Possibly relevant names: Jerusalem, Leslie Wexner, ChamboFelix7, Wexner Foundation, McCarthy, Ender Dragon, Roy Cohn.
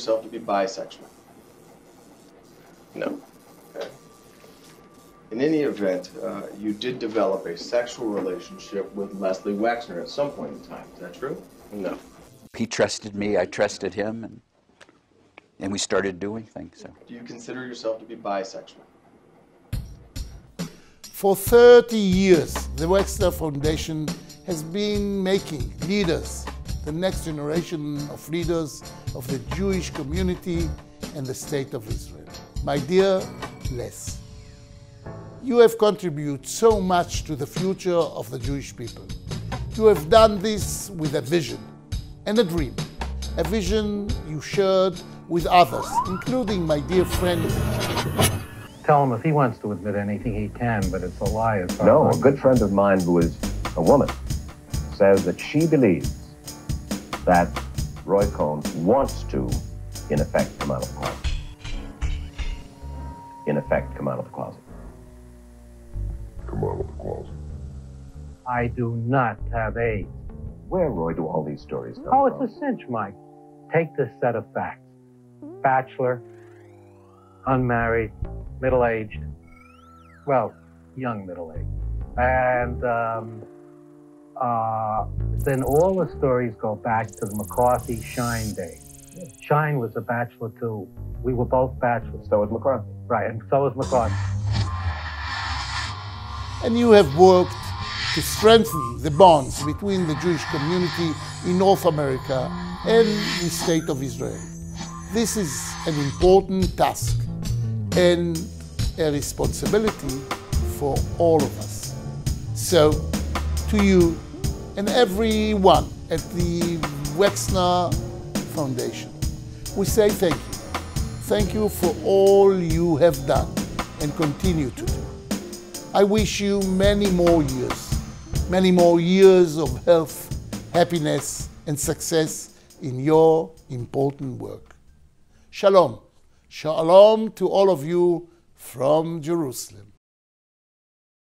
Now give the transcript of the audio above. yourself to be bisexual? No. Okay. In any event, you did develop a sexual relationship with Leslie Wexner at some point in time. Is that true? No. He trusted me, I trusted him, and we started doing things. So. Do you consider yourself to be bisexual? For 30 years, the Wexner Foundation has been making leaders, the next generation of leaders of the Jewish community and the State of Israel. My dear Les, you have contributed so much to the future of the Jewish people. You have done this with a vision and a dream, a vision you shared with others, including my dear friend. Tell him if he wants to admit anything, he can, but it's a lie. As far no, as a good friend of mine who is a woman says that she believes that Roy Cohn wants to, in effect, come out of the closet. In effect, come out of the closet. Come out of the closet. I do not have AIDS. Where, Roy, do all these stories come from? It's a cinch, Mike. Take this set of facts. Bachelor, unmarried, middle-aged, well, young middle-aged. And then all the stories go back to the McCarthy Shine days. Shine was a bachelor too. We were both bachelors. So was McCarthy. Right, and so was McCarthy. And you have worked to strengthen the bonds between the Jewish community in North America and the State of Israel. This is an important task and a responsibility for all of us. So, to you and everyone at the Wexner Foundation, we say thank you. Thank you for all you have done and continue to do. I wish you many more years of health, happiness, and success in your important work. Shalom. Shalom to all of you from Jerusalem.